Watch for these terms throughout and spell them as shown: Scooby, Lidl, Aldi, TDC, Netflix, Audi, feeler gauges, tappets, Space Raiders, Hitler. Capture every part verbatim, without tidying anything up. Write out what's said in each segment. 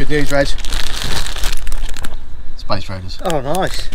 Good news, Reg. Space Raiders. Oh, nice.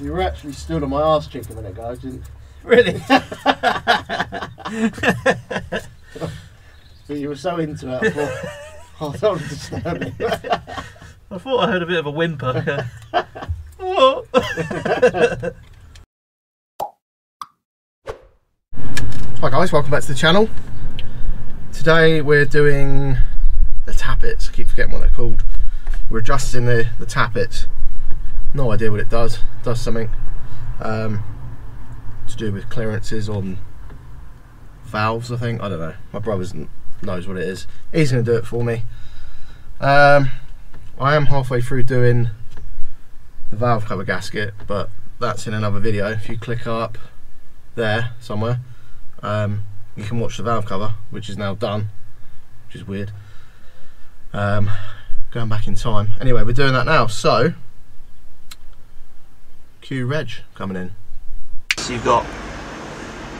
You were actually stood on my arse cheek a minute ago, didn't you? Really? But you were so into it, I thought, I thought it was disturbing. I thought I heard a bit of a whimper. Oh. Hi guys, welcome back to the channel. Today we're doing the tappets. I keep forgetting what they're called. We're adjusting the, the tappets. No idea what it does. It does something um, to do with clearances on valves, I think. I don't know. My brother knows what it is. He's going to do it for me. Um, I am halfway through doing the valve cover gasket, but that's in another video. If you click up there somewhere, Um, you can watch the valve cover, which is now done, which is weird. Um, going back in time. Anyway, we're doing that now, so cue Reg coming in. So you've got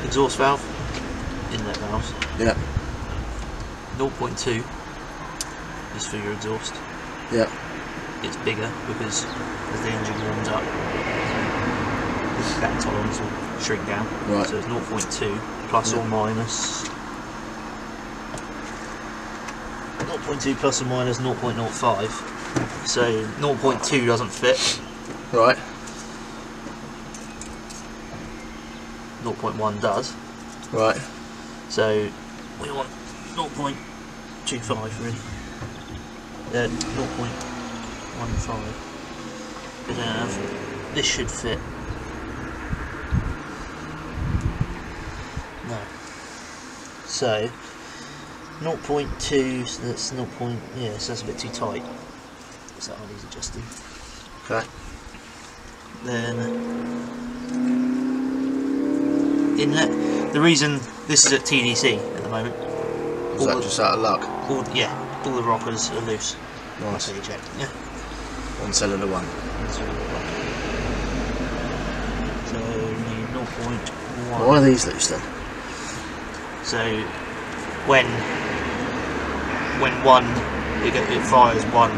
exhaust valve, inlet valves. Yeah. zero point two is for your exhaust. Yeah. It's bigger because as the engine warms up, that tolerance will shrink down. Right. So it's zero point two. Plus yeah. or minus zero point two plus or minus zero point zero five, so zero point two doesn't fit. Right. zero point one does. Right. So we want zero point two five really. Uh, zero point one five. But uh, this should fit. No. So zero point two, so that's zero point, yeah, so that's a bit too tight. So that one needs adjusting. Okay. Then inlet. The reason this is at T D C at the moment. Is that the, just out of luck? All, yeah, all the rockers are loose. Nice. So you check. Yeah. One cylinder one. One cylinder one. So we need zero point one. Well, why are these loose then? So when when one it, it fires one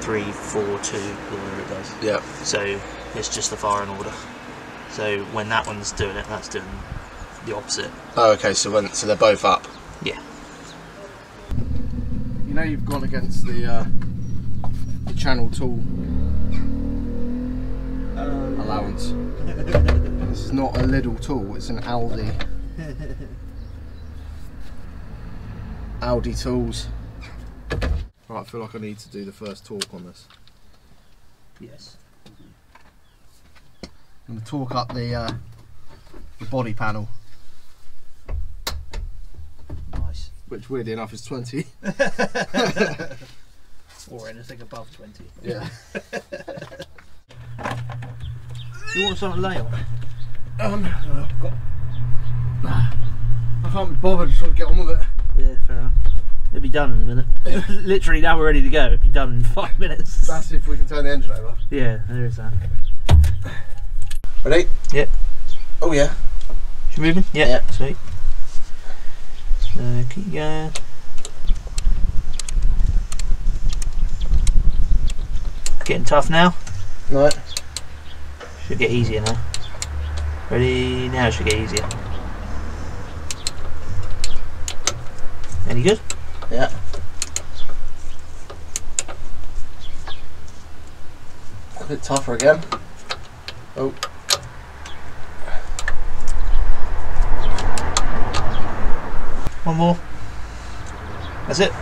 three four two whatever it does. Yeah. So it's just the firing order. So when that one's doing it, that's doing the opposite. Oh, okay. So when so they're both up. Yeah. You know you've gone against the uh, the channel tool um. allowance. This is not a Lidl tool. It's an Aldi. Audi tools. Right, I feel like I need to do the first torque on this. Yes. I'm going to torque up the uh, the body panel. Nice. Which, weirdly enough, is twenty. Or anything above twenty. Yeah. Do you want something to lay on? Um, oh, God. Nah, I can't be bothered to sort of get on with it. Yeah, fair enough. It'll be done in a minute. Yeah. Literally, now we're ready to go. It'll be done in five minutes. That's if we can turn the engine over. Yeah, there is that. Ready? Yep. Oh yeah. Should we move in? Yeah. Yeah. Sweet. So keep going. Getting tough now. Right. Should get easier now. Ready, now it should get easier. Any good? Yeah. A bit tougher again. Oh. One more. That's it.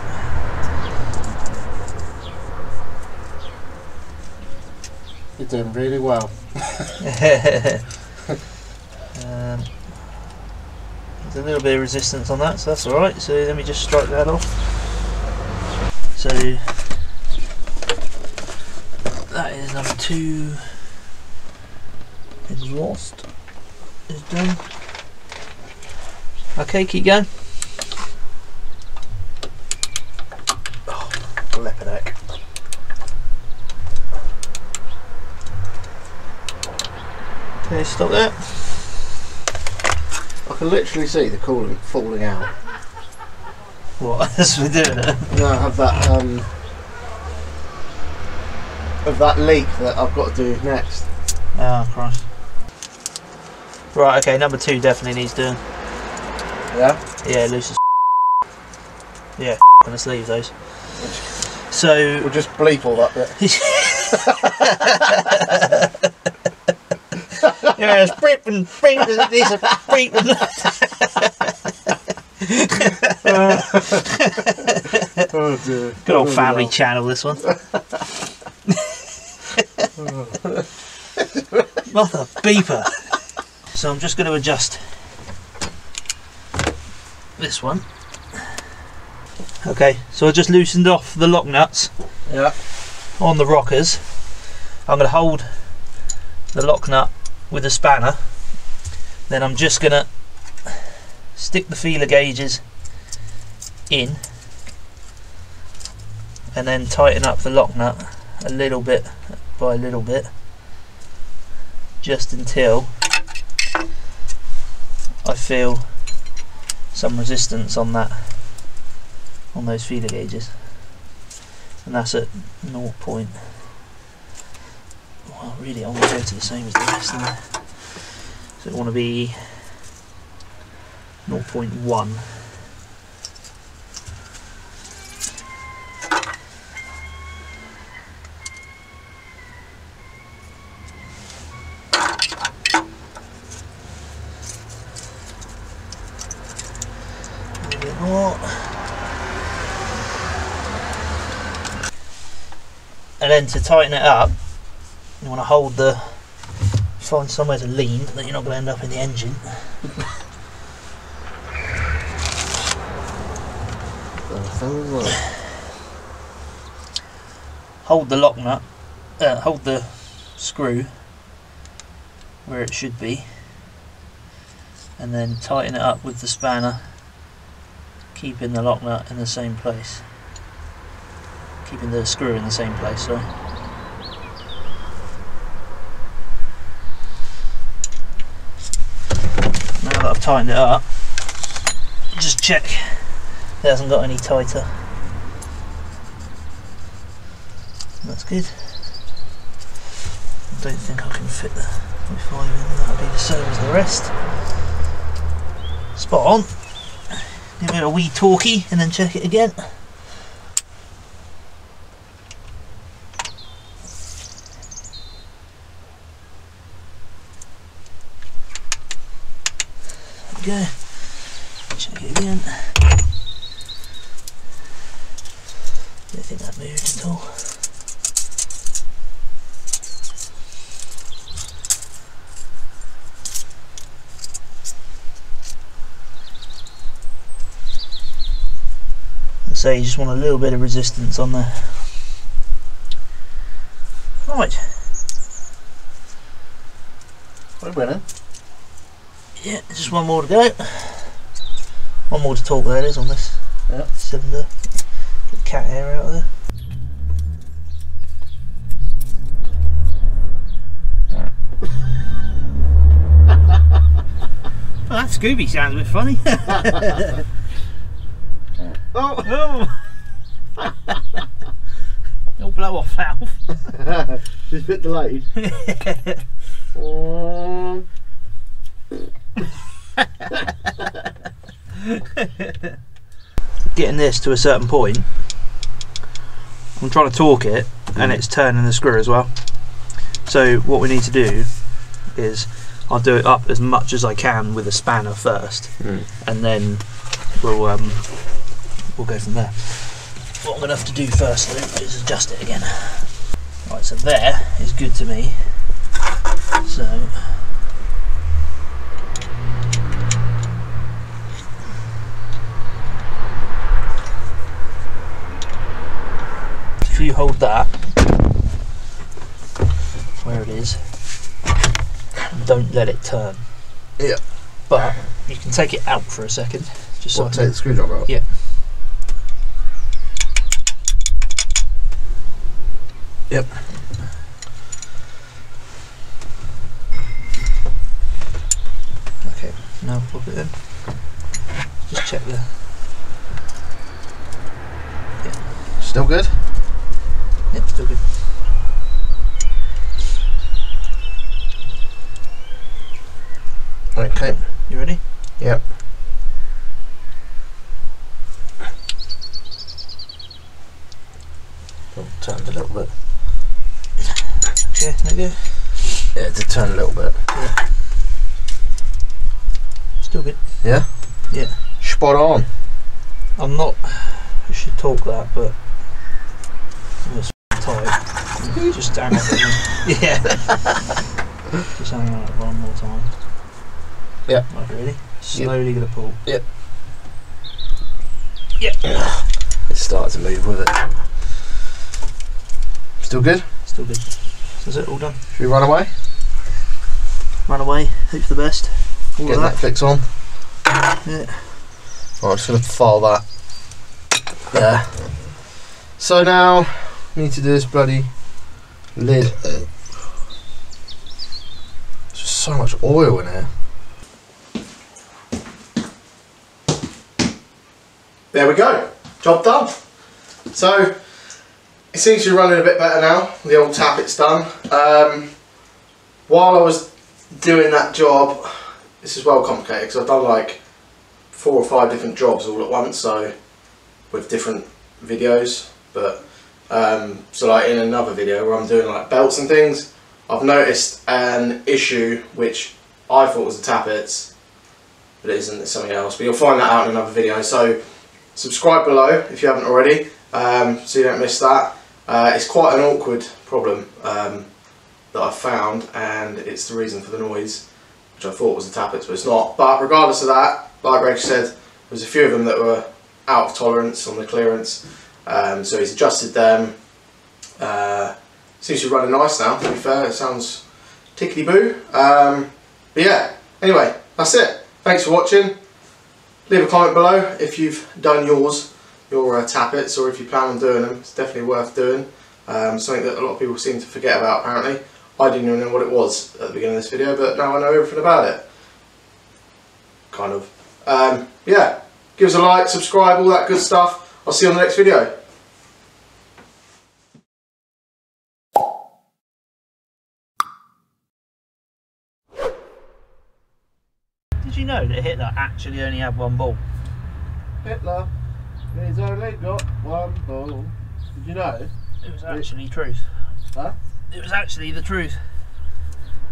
You're doing really well. Um, there's a little bit of resistance on that, so that's alright. So let me just strike that off. So that is number two. Exhaust is done. Okay, keep going. Oh, leopard neck. Okay, stop there. I can literally see the coolant falling out. What? That's what we're doing it. No, I have that um of that leak that I've got to do next. Oh Christ. Right, okay, number two definitely needs doing. Yeah? Yeah, loose as yeah, let's leave those. So we'll just bleep all that bit. Yeah, it's freaking freaking these are freaking oh dear. Good old family oh, channel this one. Mother beeper. So I'm just going to adjust this one. Okay, so I just loosened off the lock nuts. Yeah. On the rockers. I'm going to hold the lock nut with a spanner, then I'm just gonna stick the feeler gauges in and then tighten up the lock nut a little bit by a little bit, just until I feel some resistance on that, on those feeler gauges, and that's at zero point. Well, really, I want to go to the same as the rest of it. So it want to be zero point one. A bit more. And then to tighten it up, you want to hold the, find somewhere to lean that you're not going to end up in the engine. Hold the lock nut, uh, hold the screw where it should be, and then tighten it up with the spanner, keeping the lock nut in the same place, keeping the screw in the same place, sorry. I've tightened it up, just check it hasn't got any tighter. That's good. I don't think I can fit the point five in, that'll be the same as the rest. Spot on. Give it a wee talkie and then check it again. Go. Check it again. Don't think that moved at all. Like I say, you just want a little bit of resistance on there. Right. We're winning. Yeah, just one more to go. One more to talk there is on this yep. cylinder. Get cat hair out of there. Well, that Scooby sounds a bit funny. Oh, oh. No blow off valve. Just a bit delayed. um. Getting this to a certain point, I'm trying to torque it and it's turning the screw as well, so what we need to do is I'll do it up as much as I can with a spanner first, mm. and then we'll um, we'll go from there. What I'm going to have to do first though is adjust it again. Right, so there is good to me, so if you hold that where it is, don't let it turn. Yeah. But you can take it out for a second. Just so what, I can, take the screwdriver out? Yeah. Yep. Okay, now pop it in. Just check the Yeah. Still good? Yep, still good. Okay. You ready? Yep. Turned a little bit. Yeah, no good. Yeah, it did turn a little bit. Yeah. Still good. Yeah? Yeah. Spot on. I'm not, I should talk that, but I'm tired. Just hang on for one. Yeah. Just hang on it one more time. Yeah. Right, ready? Slowly yep. Gonna pull. Yep. Yep. It started to move with it. Still good? Still good. That's it, all done. Should we run away? Run away, hope for the best. All Get that. Netflix on. Yeah. Right, I'm just going to file that. Yeah. So now, we need to do this bloody lid. There's just so much oil in here. There we go. Job done. So, it seems to be running a bit better now, the old tappet's done. Um, while I was doing that job, this is well complicated because I've done like four or five different jobs all at once, so with different videos, but um, so like in another video where I'm doing like belts and things, I've noticed an issue which I thought was the tappets, but it isn't, it's something else, but you'll find that out in another video, so subscribe below if you haven't already, um, so you don't miss that. Uh, it's quite an awkward problem um, that I've found, and it's the reason for the noise, which I thought was the tappets, but it's not. But regardless of that, like Greg said, there was a few of them that were out of tolerance on the clearance, um, so he's adjusted them. Uh, seems to be running nice now, to be fair, it sounds tickety-boo. Um, but yeah, anyway, that's it. Thanks for watching. Leave a comment below if you've done yours. your uh, tappets, or if you plan on doing them, it's definitely worth doing. Um, something that a lot of people seem to forget about apparently. I didn't even know what it was at the beginning of this video, but now I know everything about it. Kind of. Um, yeah, give us a like, subscribe, all that good stuff. I'll see you on the next video. Did you know that Hitler actually only had one ball? Hitler? He's only got one ball. Did you know? It was actually it, truth. Huh? It was actually the truth.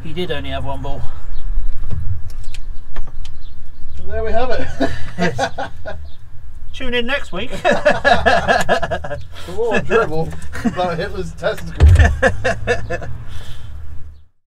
He did only have one ball. And there we have it. Tune in next week. The war dribble about Hitler's testicles.